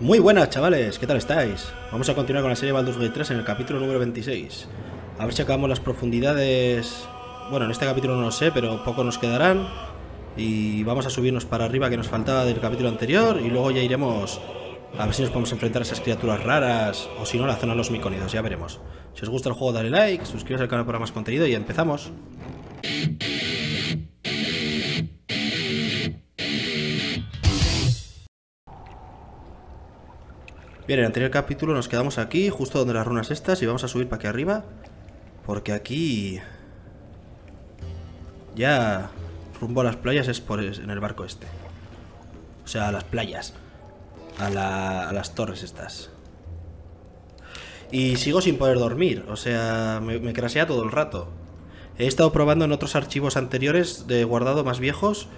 Muy buenas, chavales, ¿qué tal estáis? Vamos a continuar con la serie Baldur's Gate 3 en el capítulo número 26. A ver si acabamos las profundidades. Bueno, en este capítulo no lo sé, pero poco nos quedarán. Y vamos a subirnos para arriba, que nos faltaba del capítulo anterior. Y luego ya iremos a ver si nos podemos enfrentar a esas criaturas raras, o si no, la zona de los micónidos, ya veremos. Si os gusta el juego, dale like, suscribiros al canal para más contenido y empezamos. Bien, en el anterior capítulo nos quedamos aquí, justo donde las runas estas, y vamos a subir para aquí arriba, porque aquí ya rumbo a las playas es por en el barco este. O sea, a las playas, a las torres estas. Y sigo sin poder dormir, o sea, me crashea todo el rato. He estado probando en otros archivos anteriores de guardado más viejos,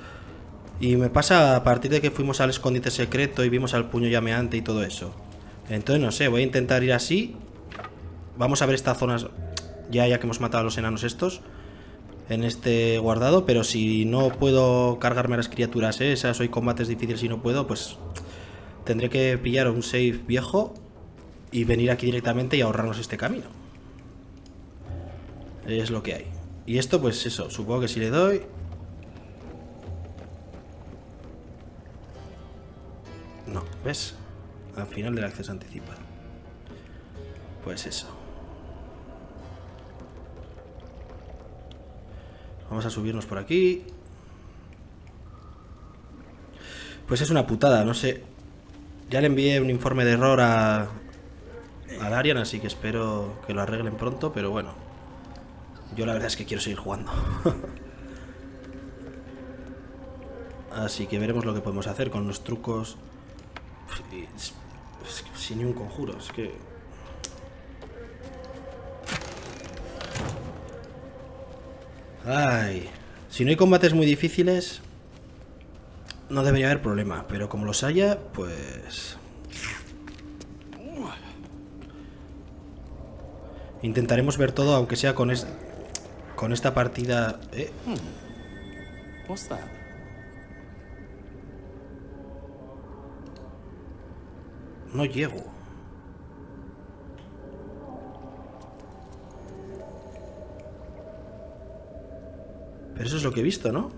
y me pasa a partir de que fuimos al escondite secreto y vimos al puño llameante y todo eso. Entonces no sé, voy a intentar ir así. Vamos a ver estas zonas ya que hemos matado a los enanos estos en este guardado. Pero si no puedo cargarme a las criaturas esas, hoy combates difíciles y no puedo, pues tendré que pillar un save viejo y venir aquí directamente y ahorrarnos este camino. Es lo que hay. Y esto pues eso, supongo que si le doy... No, ¿ves? Al final del acceso anticipado. Pues eso. Vamos a subirnos por aquí. Pues es una putada, no sé. Ya le envié un informe de error a Darian, así que espero que lo arreglen pronto, pero bueno. Yo la verdad es que quiero seguir jugando. Así que veremos lo que podemos hacer con los trucos. Sin ni un conjuro, es que... Ay, si no hay combates muy difíciles no debería haber problema, pero como los haya, pues... Intentaremos ver todo, aunque sea con esta partida... ¿Eh? No llego. Pero eso es lo que he visto, ¿no?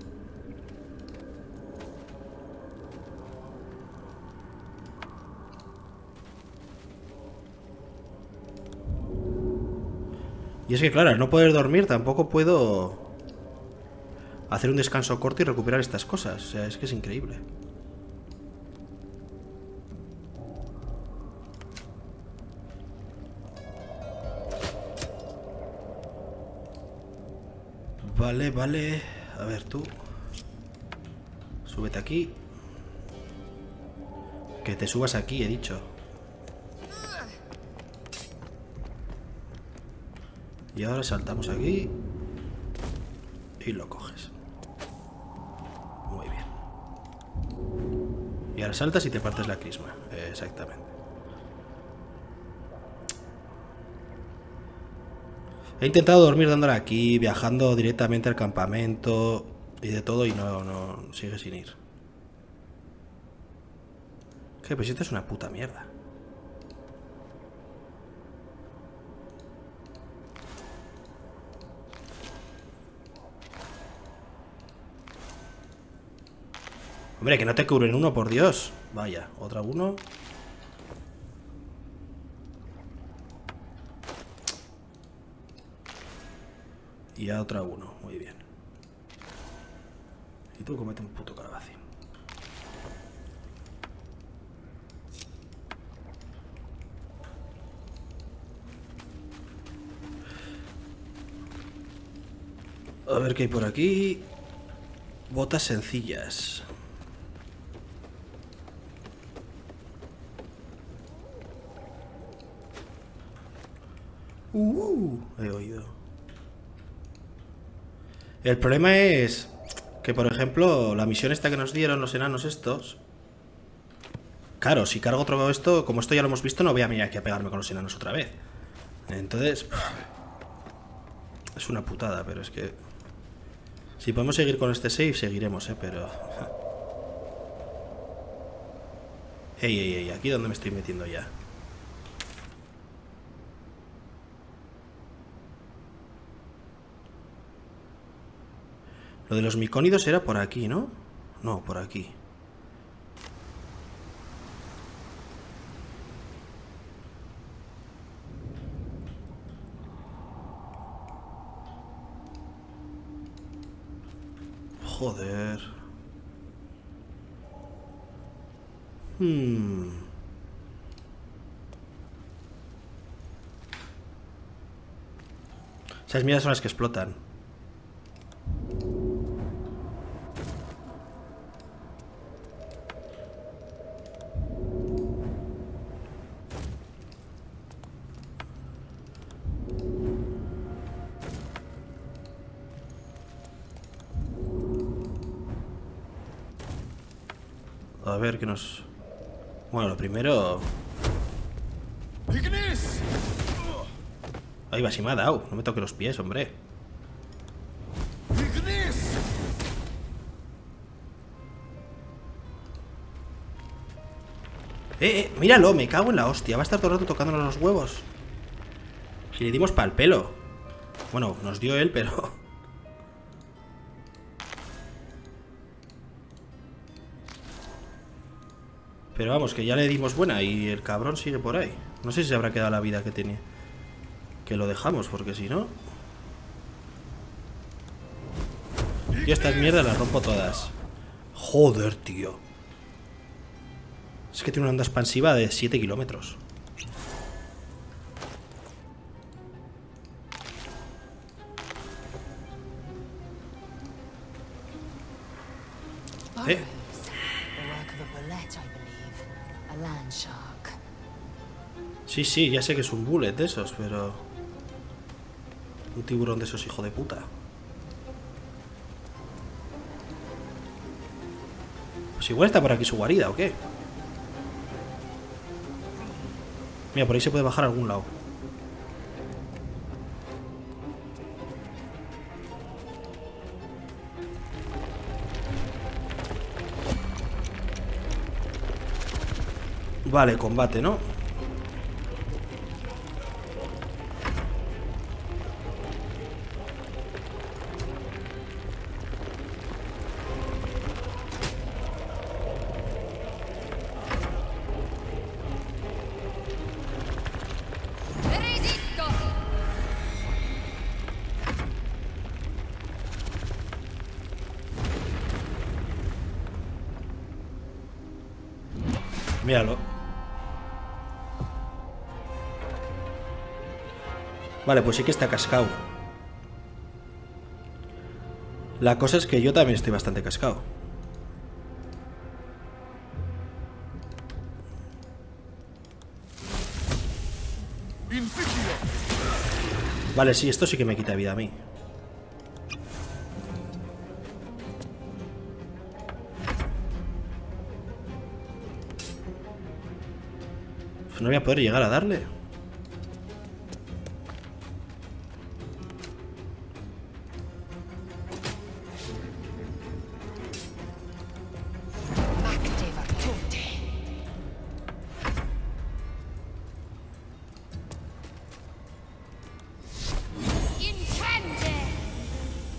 Y es que, claro, al no poder dormir tampoco puedo hacer un descanso corto y recuperar estas cosas. O sea, es que es increíble. Vale, vale. A ver tú. Súbete aquí. Que te subas aquí, he dicho. Y ahora saltamos aquí. Y lo coges. Muy bien. Y ahora saltas y te partes la crisma. Exactamente. He intentado dormir dándole aquí, viajando directamente al campamento y de todo, y no sigue sin ir. ¿Qué? Pues esto es una puta mierda. Hombre, que no te cubren uno, por Dios. Vaya, otra uno. Y a otra uno, muy bien. Y tú comete un puto calabacín. A ver qué hay por aquí. Botas sencillas. He oído. El problema es que, por ejemplo, la misión esta que nos dieron los enanos estos... Claro, si cargo otro esto, como esto ya lo hemos visto, no voy a venir aquí a pegarme con los enanos otra vez. Entonces... Es una putada, pero es que... Si podemos seguir con este save, seguiremos, pero... Ey, aquí donde me estoy metiendo ya. Lo de los micónidos era por aquí, ¿no? No, por aquí. Joder. Esas mierdas son las que explotan. A ver qué nos... Bueno, lo primero... ¡Ignis! Ahí va, si me ha dado. No me toque los pies, hombre. ¡Ignis! Míralo, me cago en la hostia. Va a estar todo el rato tocándonos los huevos. Si le dimos pa'l pelo. Bueno, nos dio él, pero... Pero vamos, que ya le dimos buena y el cabrón sigue por ahí. No sé si se habrá quedado la vida que tenía. Que lo dejamos, porque si no... Yo estas mierdas las rompo todas. Joder, tío. Es que tiene una onda expansiva de 7 kilómetros. Sí, ya sé que es un bullet de esos, pero... Un tiburón de esos, hijo de puta. Pues igual está por aquí su guarida, ¿o qué? Mira, por ahí se puede bajar a algún lado. Vale, combate, ¿no? Míralo. Vale, pues sí que está cascado. La cosa es que yo también estoy bastante cascado. Vale, sí, esto sí que me quita vida a mí. No voy a poder llegar a darle.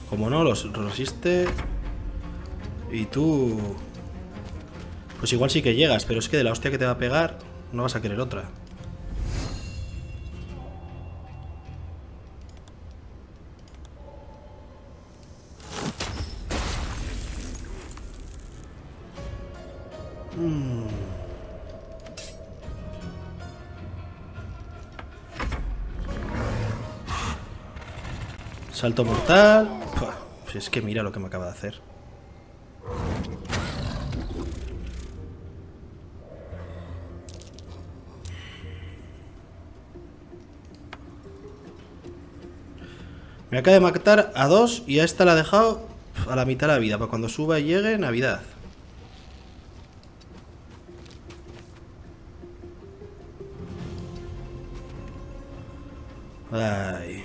Como no los resiste. Y tú... Pues igual sí que llegas, pero es que de la hostia que te va a pegar... No vas a querer otra. Salto mortal. Pues es que mira lo que me acaba de hacer. Me acaba de matar a dos y a esta la ha dejado a la mitad de la vida. Para cuando suba y llegue, Navidad. Ay.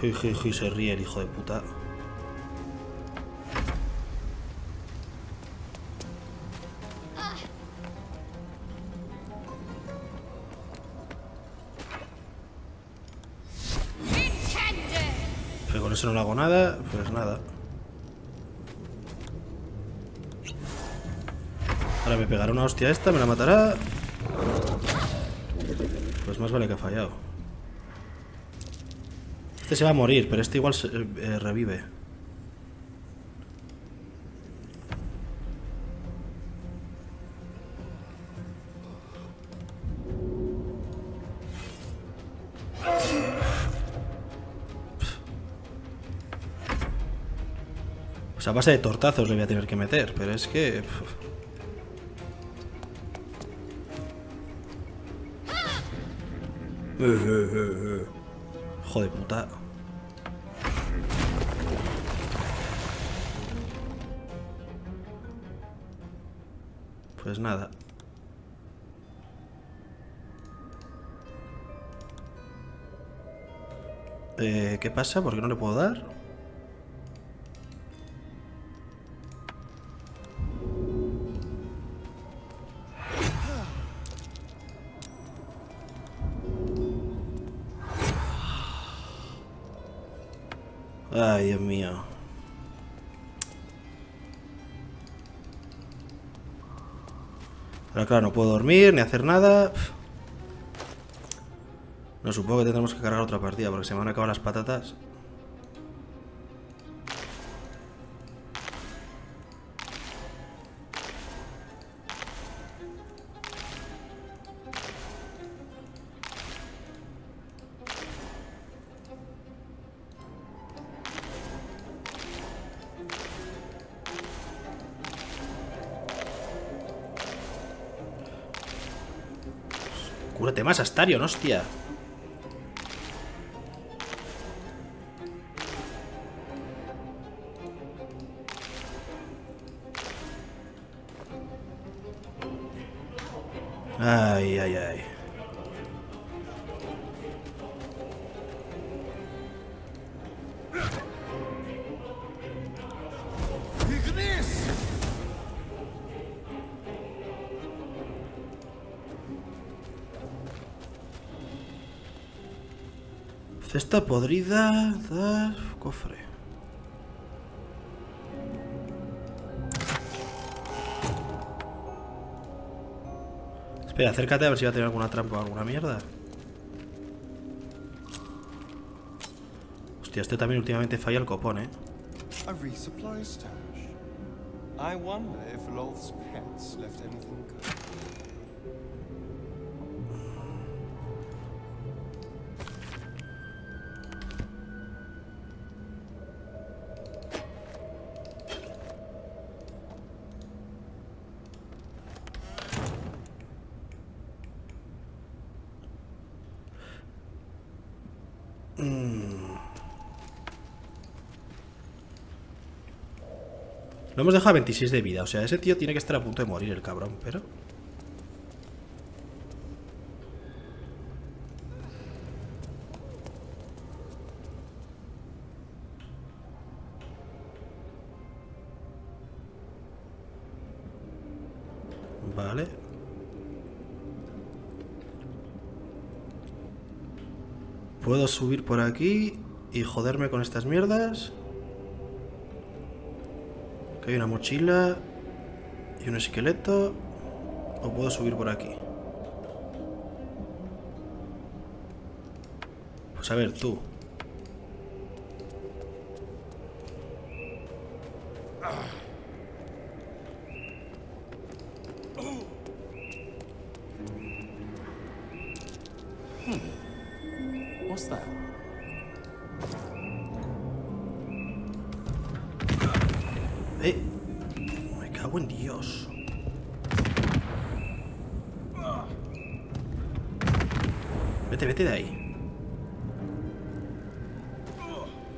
Jiji, se ríe el hijo de puta. con eso no le hago nada, pues nada. Ahora me pegará una hostia esta, me la matará. Pues más vale que ha fallado. Este se va a morir, pero este igual se, revive. Pues a base de tortazos le voy a tener que meter, pero es que... Hijo de puta. Pues nada. ¿Qué pasa? ¿Por qué no le puedo dar? Ay, Dios mío. Ahora, claro, no puedo dormir ni hacer nada. No, supongo que tendremos que cargar otra partida porque se me han acabado las patatas. Cúrate más, Astarion, hostia. Ay, ay, ay. Cesta podrida, dar cofre. Espera, acércate a ver si va a tener alguna trampa o alguna mierda. Hostia, este también últimamente falla el copón, eh. A resupply stash. I wonder if Loth's pets left anything good. Lo hemos dejado 26 de vida, o sea, ese tío tiene que estar a punto de morir, el cabrón, pero... Vale. Puedo subir por aquí y joderme con estas mierdas. Hay una mochila y un esqueleto. O puedo subir por aquí. Pues a ver, tú. Vete de ahí.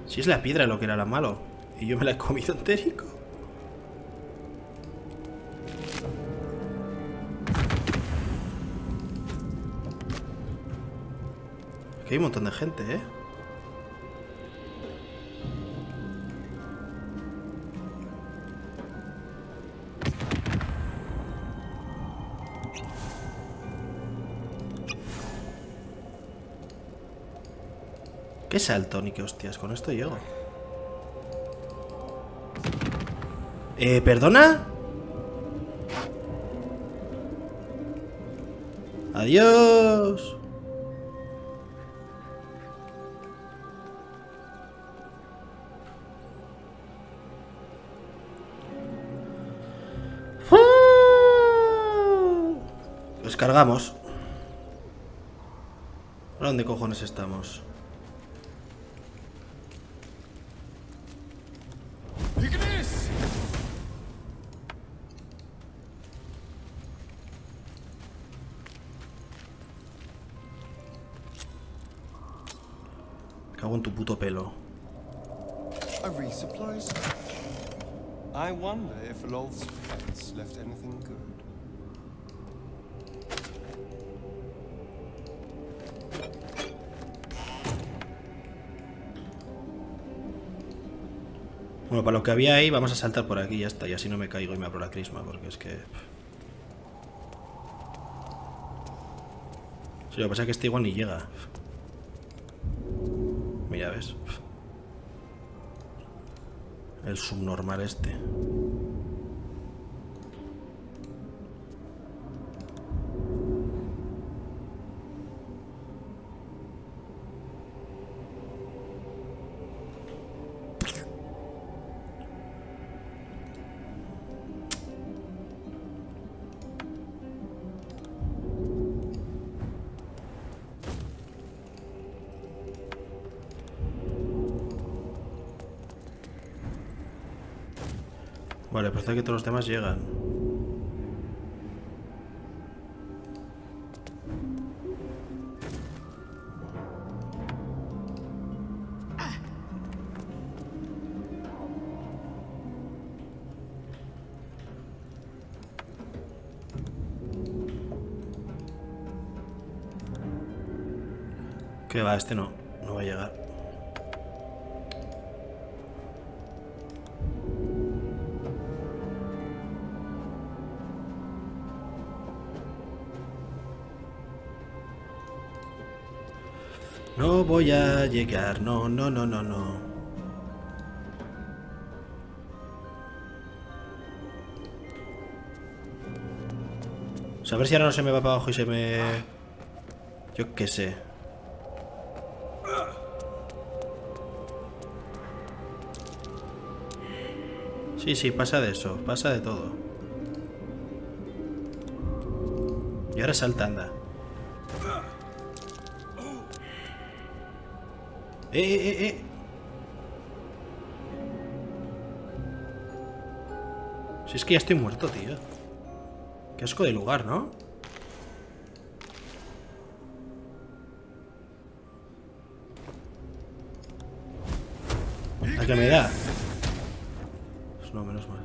Si es la piedra lo que era la malo. Y yo me la he comido entérico. Aquí hay un montón de gente, eh. Salto ni que hostias, con esto llego. ¿Perdona? Adiós. Pues cargamos. ¿Ahora dónde cojones estamos? ¡Ignis! Cago en tu puto pelo. I wonder if Loth's pants left anything good. Bueno, para lo que había ahí, vamos a saltar por aquí y ya está. Y así no me caigo y me abro la crisma, porque es que... Sí, lo que pasa es que este igual ni llega. Mira, ves. El subnormal este. Vale, parece que todos los demás llegan. Que va, este no va a llegar. No voy a llegar, no. O sea, a ver si ahora no se me va para abajo y se me... Yo qué sé. Sí, pasa de eso, pasa de todo. Y ahora salta, anda. Si es que ya estoy muerto, tío. Qué asco de lugar, ¿no? ¿A qué me da? Pues no, menos mal.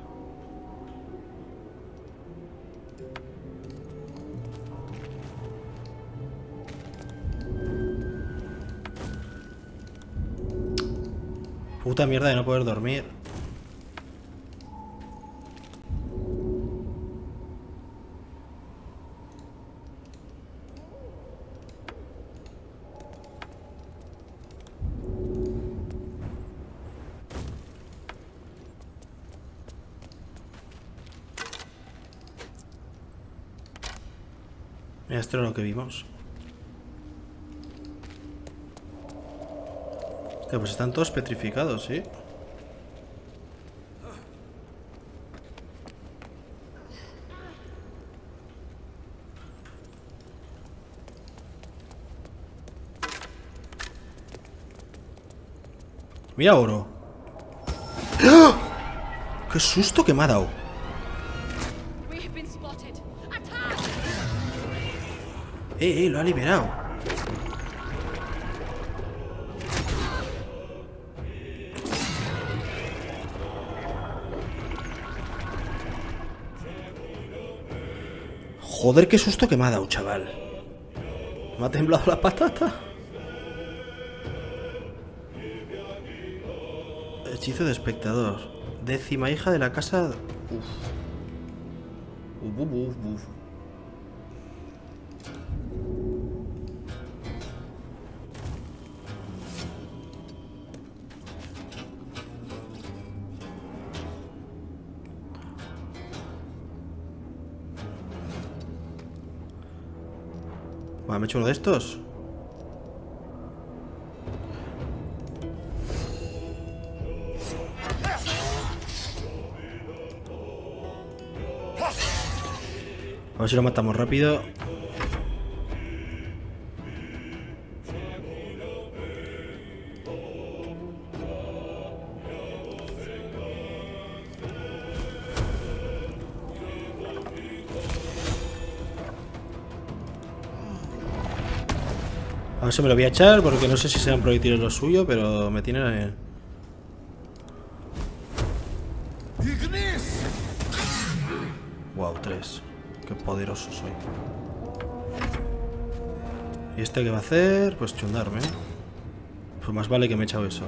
Puta mierda de no poder dormir. Mira, esto era lo que vimos. Pues están todos petrificados, ¿sí? Mira, oro. ¡Ah! ¡Qué susto que me ha dado! Lo ha liberado. Joder, qué susto que me ha dado, chaval. Me ha temblado la patata. Hechizo de espectador. 10ª hija de la casa. Uf. Uf. Bueno, me he hecho uno de estos. A ver si lo matamos rápido. A eso me lo voy a echar porque no sé si sean proyectiles lo suyo, pero me tienen... ¡Ignis! Wow, 3. Qué poderoso soy. ¿Y este qué va a hacer? Pues chundarme. Pues más vale que me he echado eso.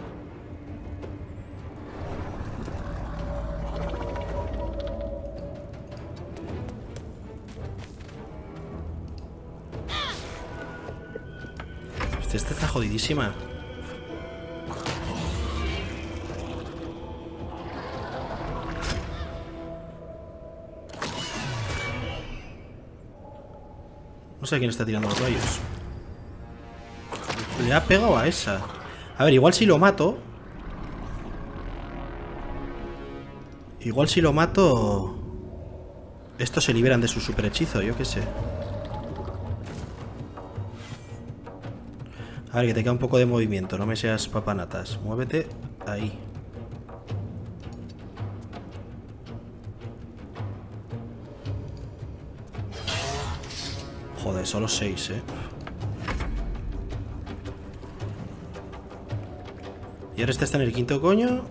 Este está jodidísima. No sé quién está tirando los rayos. Le ha pegado a esa. A ver, igual si lo mato. Igual si lo mato. Estos se liberan de su superhechizo, yo qué sé. A ver, que te queda un poco de movimiento. No me seas papanatas. Muévete ahí. Joder, solo 6, Y ahora este está en el quinto coño.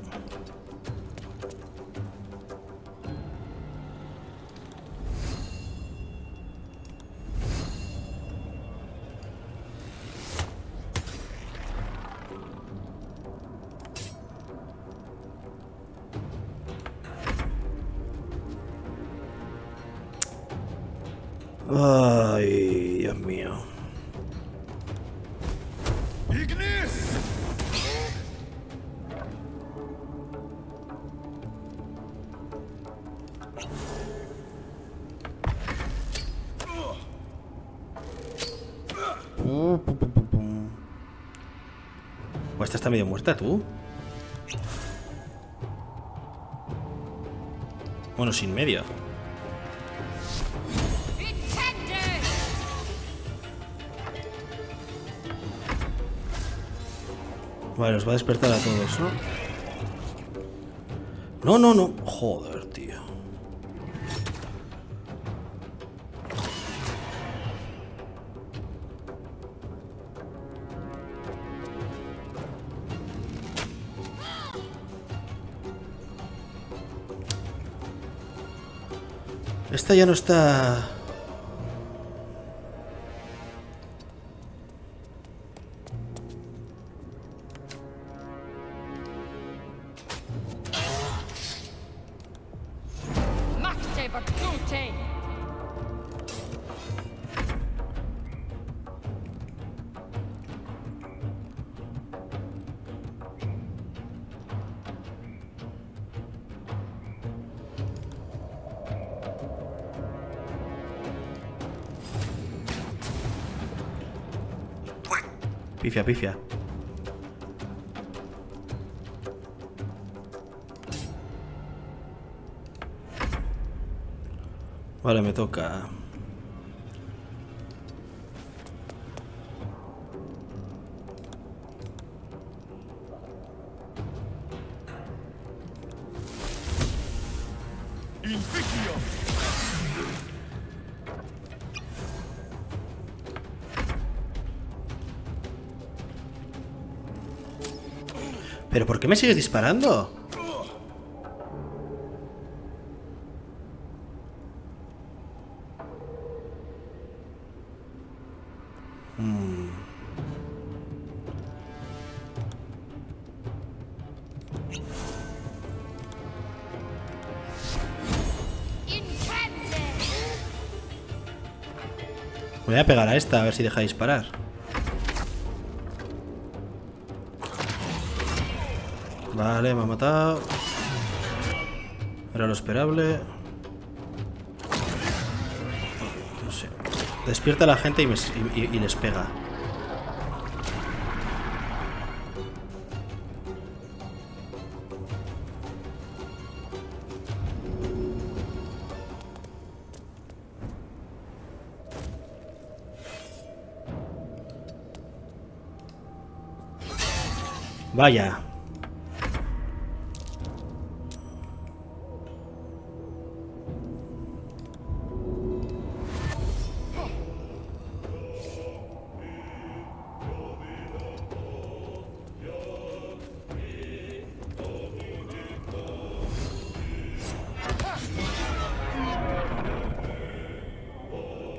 Ay, Dios mío. ¡Ignis! O esta está medio muerta, tú. Bueno, sin medio. Vale, os va a despertar a todos, ¿no? No, no, no. Joder, tío. Esta ya no está... Pifia, pifia. Vale, me toca. ¿Pero por qué me sigues disparando? Voy a pegar a esta, a ver si deja de disparar. Vale, me ha matado. Era lo esperable. No sé. Despierta a la gente y les pega. Vaya.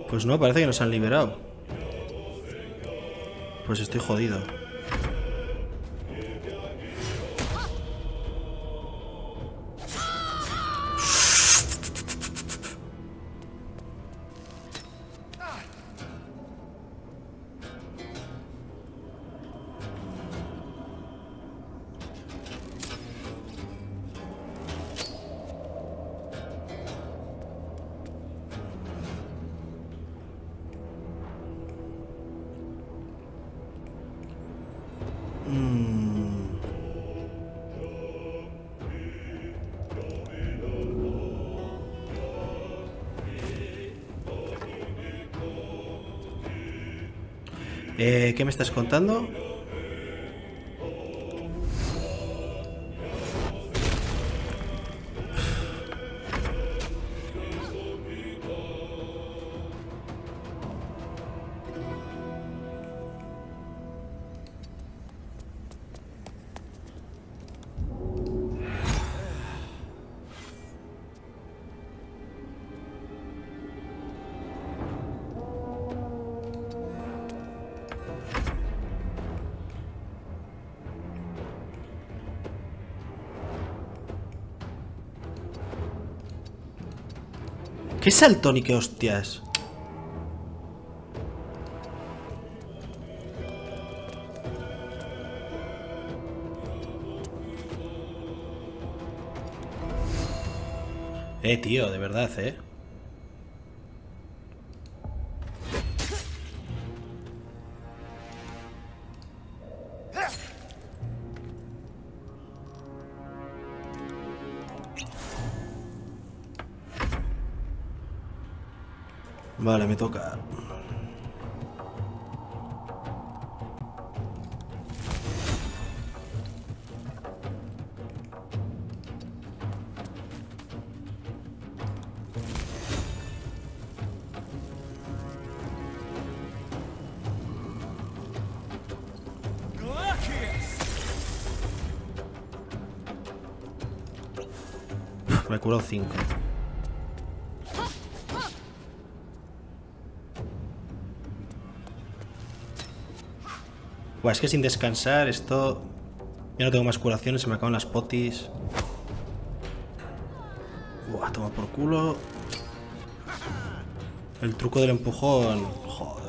Pues no, parece que nos han liberado. Pues estoy jodido. ¿Qué me estás contando? ¿Qué saltón y qué hostias? Tío, de verdad, Vale, me toca. Me he curado 5. Buah, es que sin descansar esto... Ya no tengo más curaciones, se me acaban las potis. Buah, toma por culo. El truco del empujón. Joder.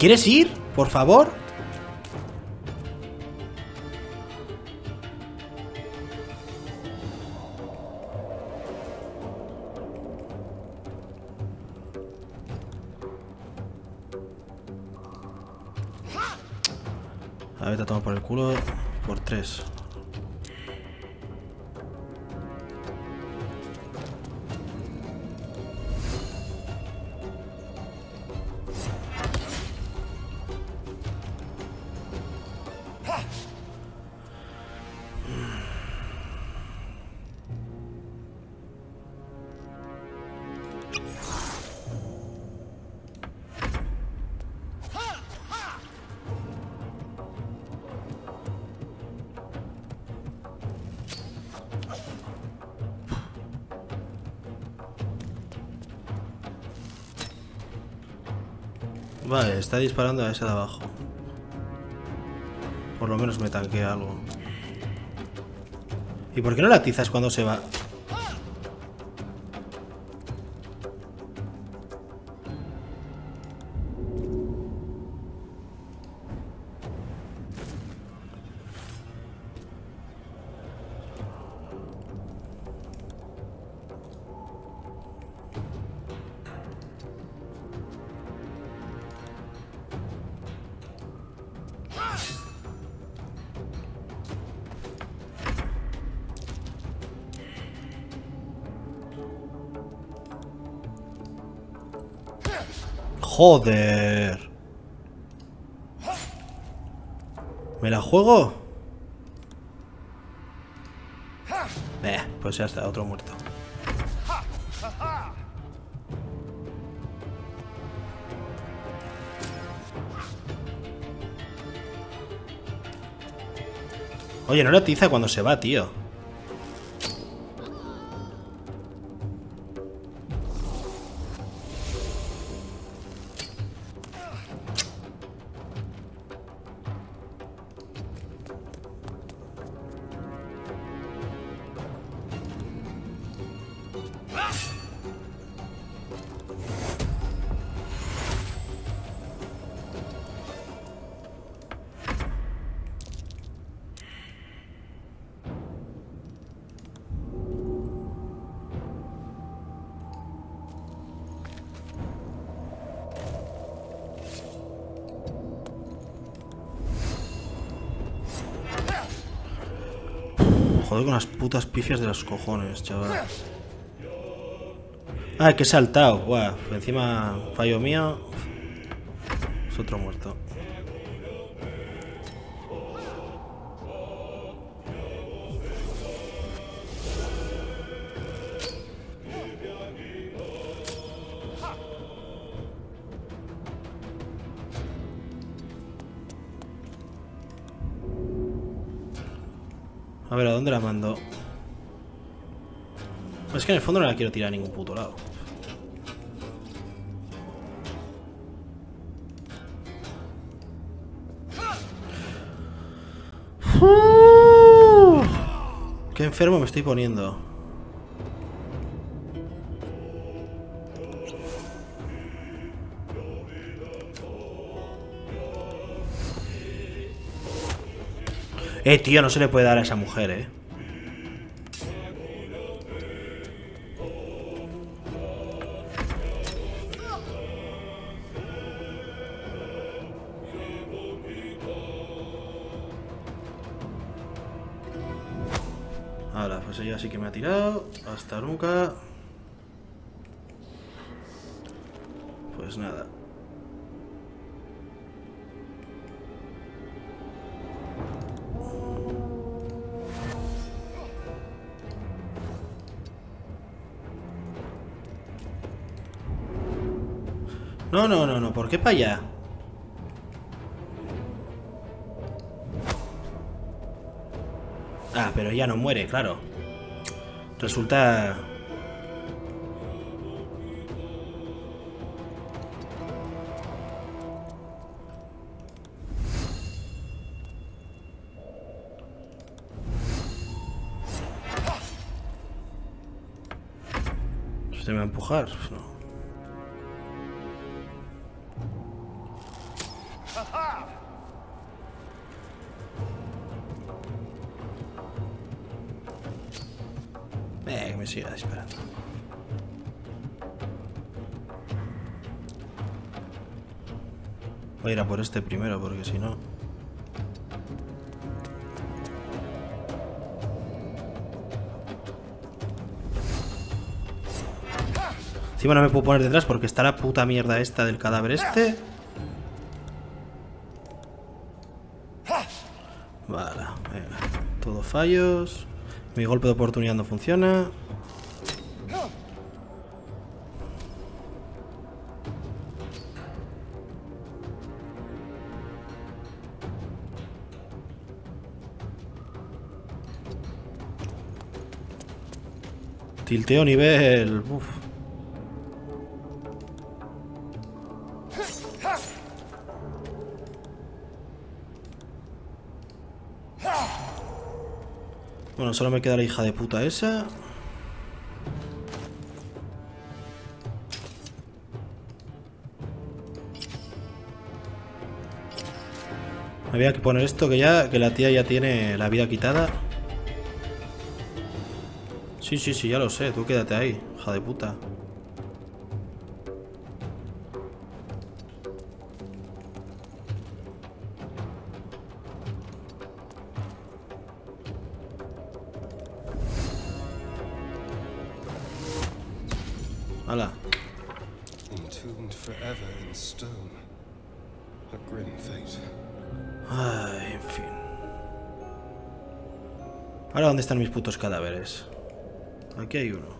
¿Quieres ir? Por favor. A ver, te tomo por el culo por 3. Vale, está disparando a ese de abajo. Por lo menos me tanquea algo. ¿Y por qué no la atizas cuando se va? Joder. ¿Me la juego? Pues ya está, otro muerto. Oye, no la tiza cuando se va, tío. Joder con las putas pifias de los cojones, chaval. Ah, que he saltado. Buah, encima fallo mío. Es otro muerto. A ver, ¿a dónde la mando? Es que en el fondo no la quiero tirar a ningún puto lado. Qué enfermo me estoy poniendo. Tío, no se le puede dar a esa mujer, Ahora, pues ella sí que me ha tirado. Hasta nunca. Pues nada. No, no, no, no, ¿por qué para allá? Ah, pero ya no muere, claro. Resulta... ¿Se me va a empujar? No. Me siga disparando. Voy a ir a por este primero porque si no... Encima no me puedo poner detrás porque está la puta mierda esta del cadáver este. Vale, venga. Todo fallos. Mi golpe de oportunidad no funciona. Tilteo nivel. Uf. Bueno, solo me queda la hija de puta esa. Había que poner esto, que la tía ya tiene la vida quitada. Sí, ya lo sé. Tú quédate ahí, hija de puta. Hala. Ay, en fin. Ahora, ¿dónde están mis putos cadáveres? Aquí hay uno.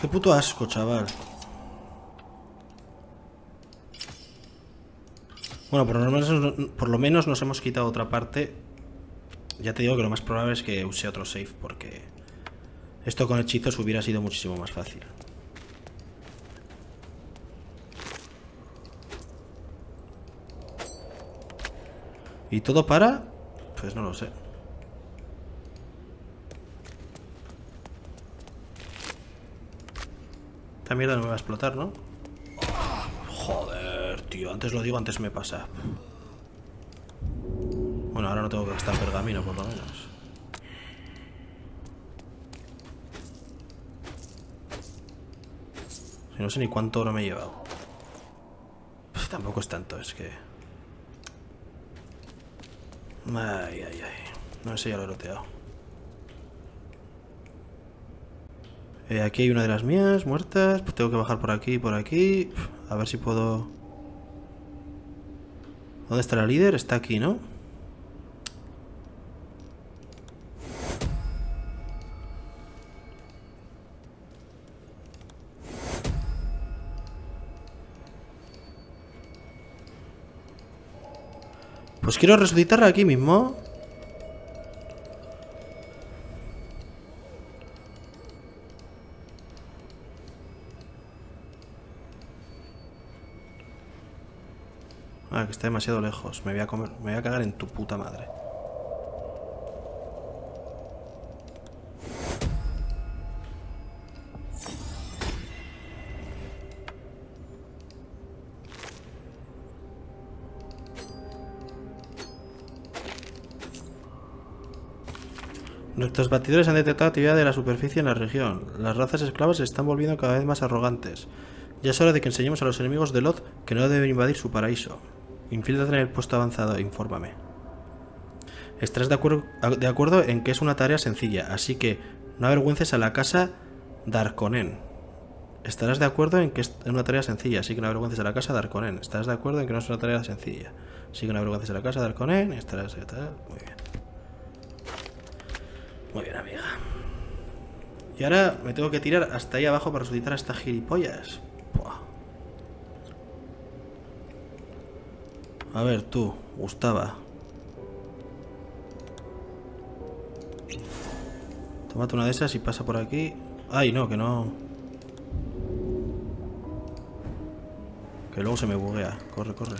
Qué puto asco, chaval. Bueno, por lo menos nos hemos quitado otra parte. Ya te digo que lo más probable es que use otro save, porque esto con hechizos hubiera sido muchísimo más fácil. ¿Y todo para? Pues no lo sé. Esta mierda no me va a explotar, ¿no? Joder, tío. Antes lo digo, antes me pasa. Bueno, ahora no tengo que gastar pergamino, por lo menos. No sé ni cuánto oro me he llevado. Pues tampoco es tanto, es que... Ay. No sé, ya lo he roteado. Aquí hay una de las mías, muertas. Pues tengo que bajar por aquí y por aquí. A ver si puedo... ¿Dónde está la líder? Está aquí, ¿no? Pues quiero resucitarla aquí mismo. Que está demasiado lejos. Me voy a cagar en tu puta madre. Nuestros batidores han detectado actividad de la superficie en la región. Las razas esclavas se están volviendo cada vez más arrogantes. Ya es hora de que enseñemos a los enemigos de Loth que no deben invadir su paraíso. Infíltrate en el puesto avanzado e infórmame. Estarás de acuerdo en que es una tarea sencilla, así que no avergüences a la casa Darkonnen. Estarás de acuerdo en que es una tarea sencilla, así que no avergüences a la casa Darkonnen. Estarás de acuerdo en que no es una tarea sencilla, así que no avergüences a la casa Darkonnen. Estarás de acuerdo. Muy bien. Muy bien, amiga. Y ahora me tengo que tirar hasta ahí abajo para resucitar a estas gilipollas. Buah. A ver, tú, Gustavo. Tómate una de esas y pasa por aquí. Ay, no, que no. Que luego se me buguea. Corre, corre.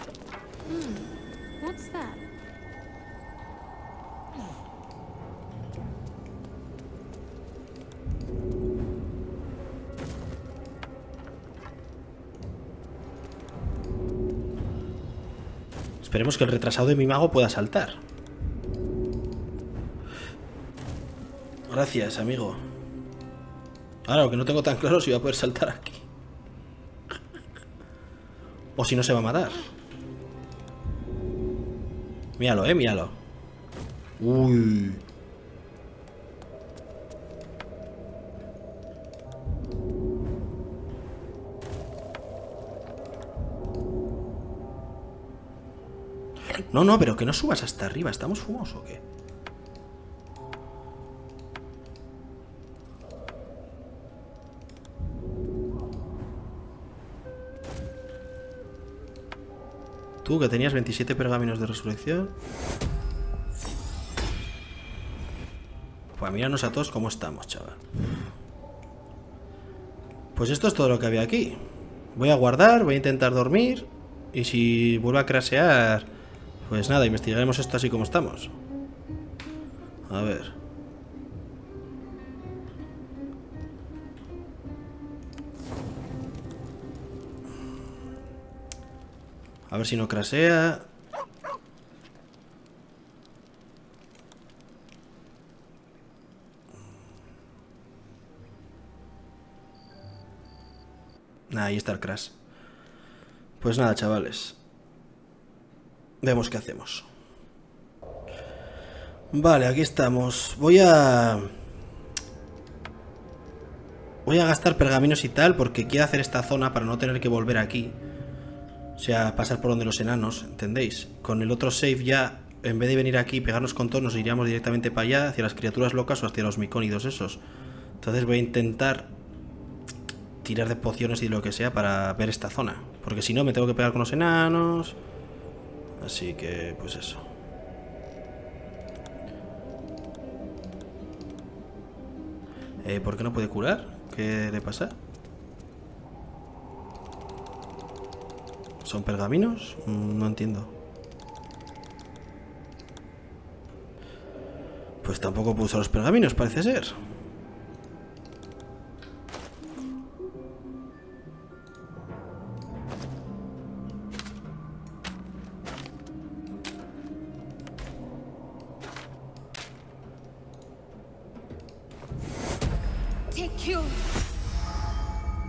Esperemos que el retrasado de mi mago pueda saltar. Gracias, amigo. Ahora, lo que no tengo tan claro es si voy a poder saltar aquí. O si no se va a matar. Míralo, míralo. Uy. No, pero que no subas hasta arriba. ¿Estamos fumados o qué? Tú que tenías 27 pergaminos de resurrección. Pues míranos a todos cómo estamos, chaval. Pues esto es todo lo que había aquí. Voy a guardar, voy a intentar dormir. Y si vuelvo a crashear, pues nada, investigaremos esto así como estamos. A ver. A ver si no crasea. Nah, ahí está el crash. Pues nada, chavales. Vemos qué hacemos. Vale, aquí estamos. Voy a gastar pergaminos y tal, porque quiero hacer esta zona para no tener que volver aquí. O sea, pasar por donde los enanos, ¿entendéis? Con el otro save ya, en vez de venir aquí y pegarnos con todos, nos iríamos directamente para allá, hacia las criaturas locas o hacia los micónidos esos. Entonces voy a intentar tirar de pociones y lo que sea para ver esta zona. Porque si no, me tengo que pegar con los enanos. Así que, pues eso. ¿Por qué no puede curar? ¿Qué le pasa? ¿Son pergaminos? No entiendo. Pues tampoco puedo usar los pergaminos, parece ser.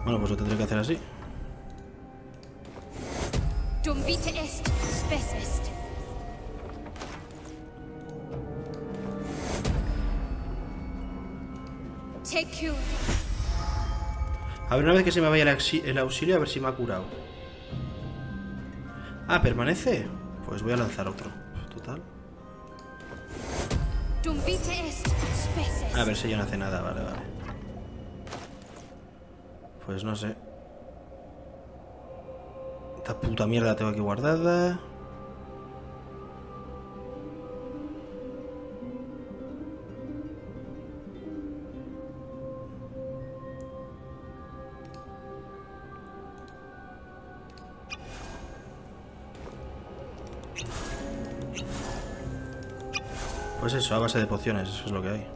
Bueno, pues lo tendré que hacer así. A ver, una vez que se me vaya el auxilio, a ver si me ha curado. Ah, ¿permanece? Pues voy a lanzar otro. Total. A ver si ya no hace nada, vale, vale. Pues no sé. Esta puta mierda la tengo aquí guardada. Pues eso, a base de pociones, eso es lo que hay.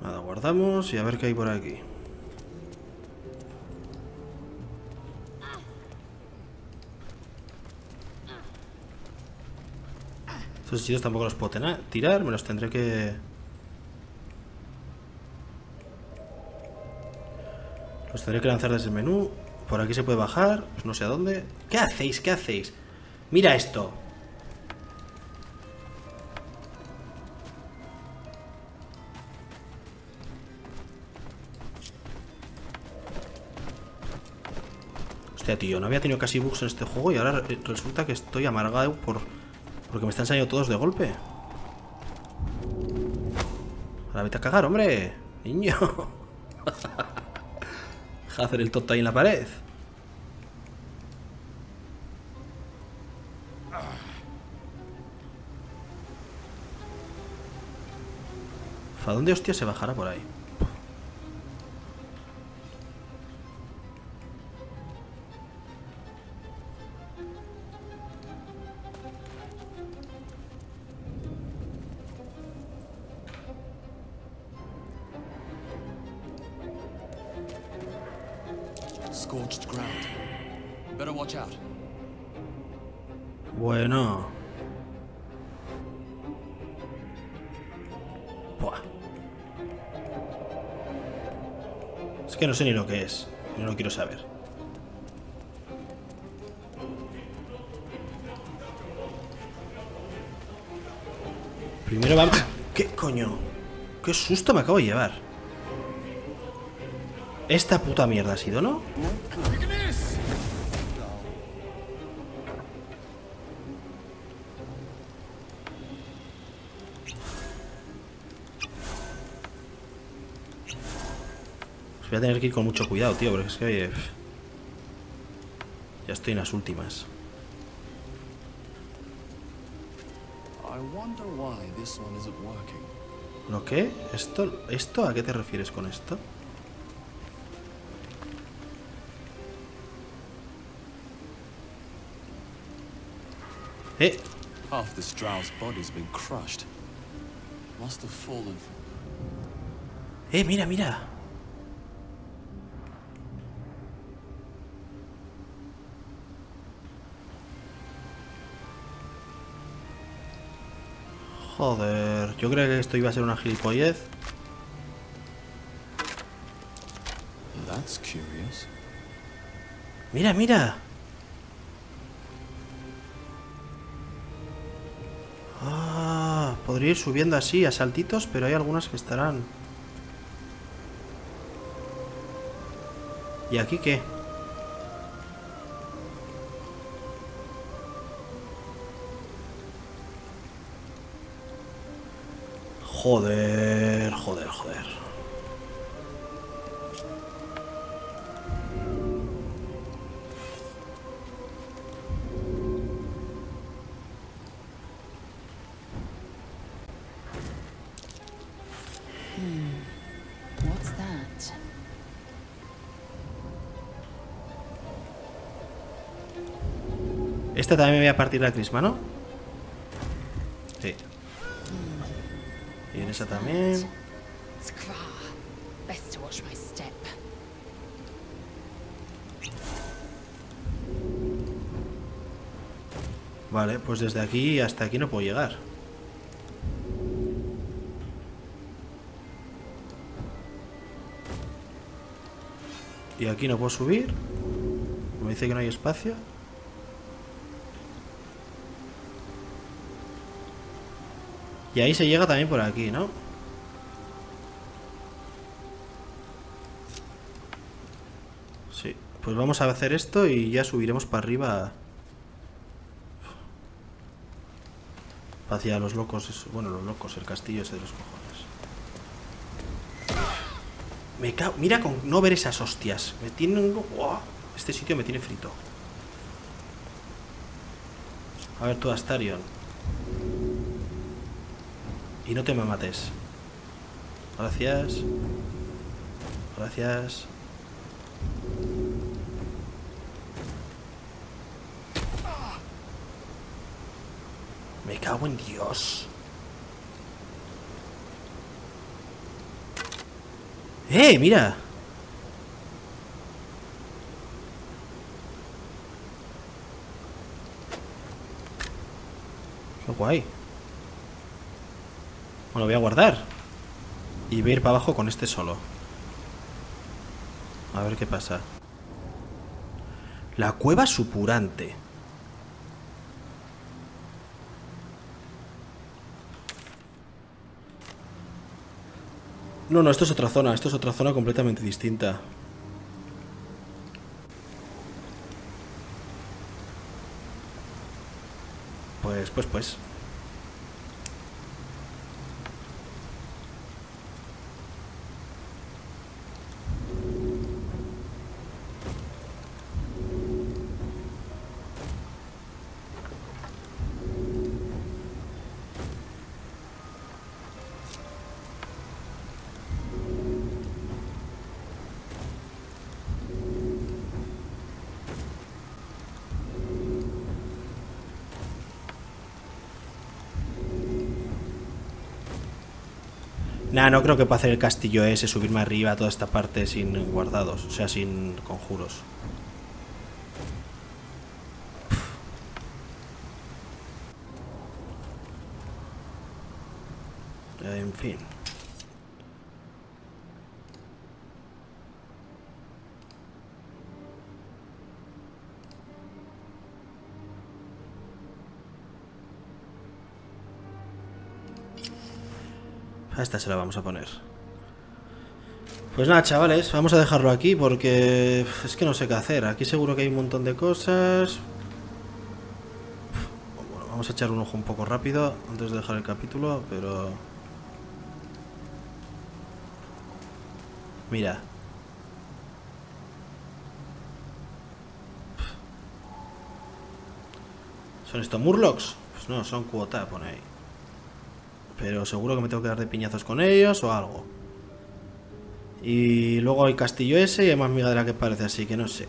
Nada, guardamos y a ver qué hay por aquí. Estos sitios tampoco los puedo tirar, me los tendré que... Los tendré que lanzar desde el menú. Por aquí se puede bajar, pues no sé a dónde. ¿Qué hacéis? ¿Qué hacéis? ¡Mira esto! Hostia, tío, no había tenido casi bugs en este juego y ahora resulta que estoy amargado porque me están saliendo todos de golpe. Ahora vete a cagar, hombre. Niño. Deja de hacer el tonto ahí en la pared. ¿A dónde hostia se bajará por ahí? Bueno. Buah. Es que no sé ni lo que es. No lo quiero saber. Primero vamos... ¿Qué coño? ¿Qué susto me acabo de llevar? Esta puta mierda ha sido, ¿no? Voy a tener que ir con mucho cuidado, tío, porque es que... ya estoy en las últimas. ¿Lo qué? ¿Esto? ¿A qué te refieres con esto? Half the Stroud's body's been crushed. Must have fallen. Mira, mira. Joder, yo creo que esto iba a ser una gilipollez. That's curious. Mira, mira. Podría ir subiendo así, a saltitos, pero hay algunas que estarán. ¿Y aquí qué? Joder, joder, joder. Esta también me voy a partir la crisma, ¿no? Sí. Y en esa también. Vale, pues desde aquí hasta aquí no puedo llegar. Y aquí no puedo subir. Me dice que no hay espacio. Y ahí se llega también por aquí, ¿no? Sí, pues vamos a hacer esto y ya subiremos para arriba. Hacia los locos, bueno, los locos, el castillo ese de los cojones. Me cago, mira con no ver esas hostias. Me tiene un... ¡Wow! Este sitio me tiene frito. A ver tú, Astarion. Y no te me mates. Gracias. Gracias. Me cago en Dios. Mira. Qué guay. Bueno, voy a guardar. Y voy a ir para abajo con este solo. A ver qué pasa. La cueva supurante. No, no, esto es otra zona. Esto es otra zona completamente distinta. Pues. Nah, no creo que pueda hacer el castillo ese, subirme arriba a toda esta parte sin guardados, o sea, sin conjuros. En fin. A esta se la vamos a poner. Pues nada, chavales, vamos a dejarlo aquí porque es que no sé qué hacer. Aquí seguro que hay un montón de cosas. Bueno, vamos a echar un ojo un poco rápido antes de dejar el capítulo, pero... Mira, ¿Son estos Murlocs? Pues no, son cuota, pone ahí. Pero seguro que me tengo que dar de piñazos con ellos o algo. Y luego hay castillo ese y hay más miga de la que parece, así que no sé.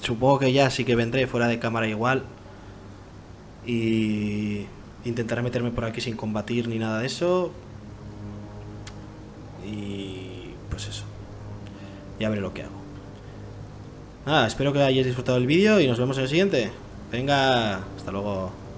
Supongo que ya sí que vendré fuera de cámara igual. Y intentaré meterme por aquí sin combatir ni nada de eso. Y pues eso. Ya veré lo que hago. Nada, espero que hayáis disfrutado el vídeo y nos vemos en el siguiente. Venga, hasta luego.